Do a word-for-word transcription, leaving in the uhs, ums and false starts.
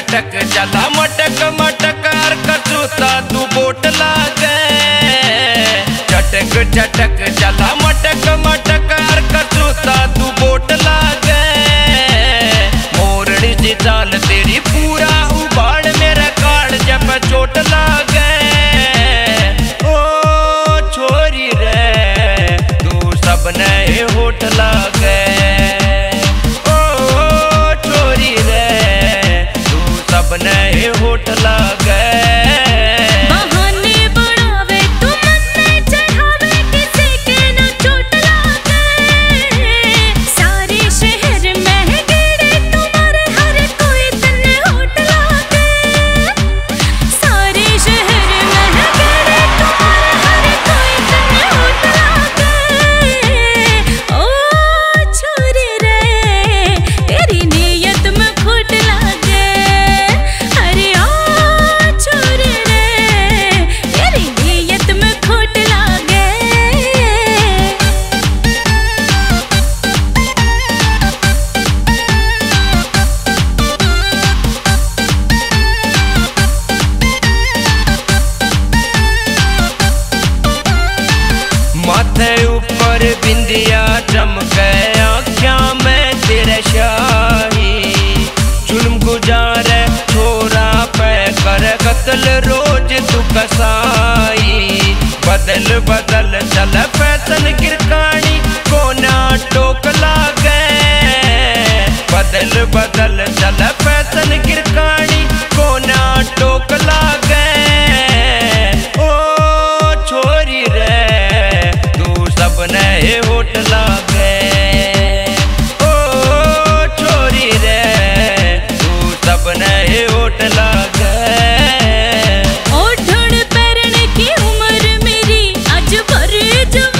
झटक जला मटक मटक आर कसूता दू बोट लागे। झटक झटक जला मटक मटक आर कसूता दू बोट लागे। मोरनी जी जाल तेरी पूरा उबाड़ मेरा काल जब चोट लागे। ओ छोरी रे तू सबने होट लागे। नहीं होट लागे बहाने बनावे तू मन्ने चढ़ावे किसी के न चोट लागे। सारे शहर में गिरे तुम्हारे हर कोई तन्ने होट लागे। सारे शहर में गिरे तुम्हारे हर कोई तन्ने होट लागे। ओ छोरी रे तेरी नियत में खोट लागे। माथे ऊपर बिंदिया चमके आख्या में तेरे शाही। जुल्म गुजार छोरा पे कर कत्ल रोज तू कसाई। बदल बदल चल फैशन किरकानी कोना टोक लागे। बदल बदल चल फैशन किरकानी कोना टोक लागे। ओ छोरी रे सबने होट लागे। ओ छोरी रे तू सबने होट लागे। ओढ़ पहनने की उम्र मेरी आज भर जवानी।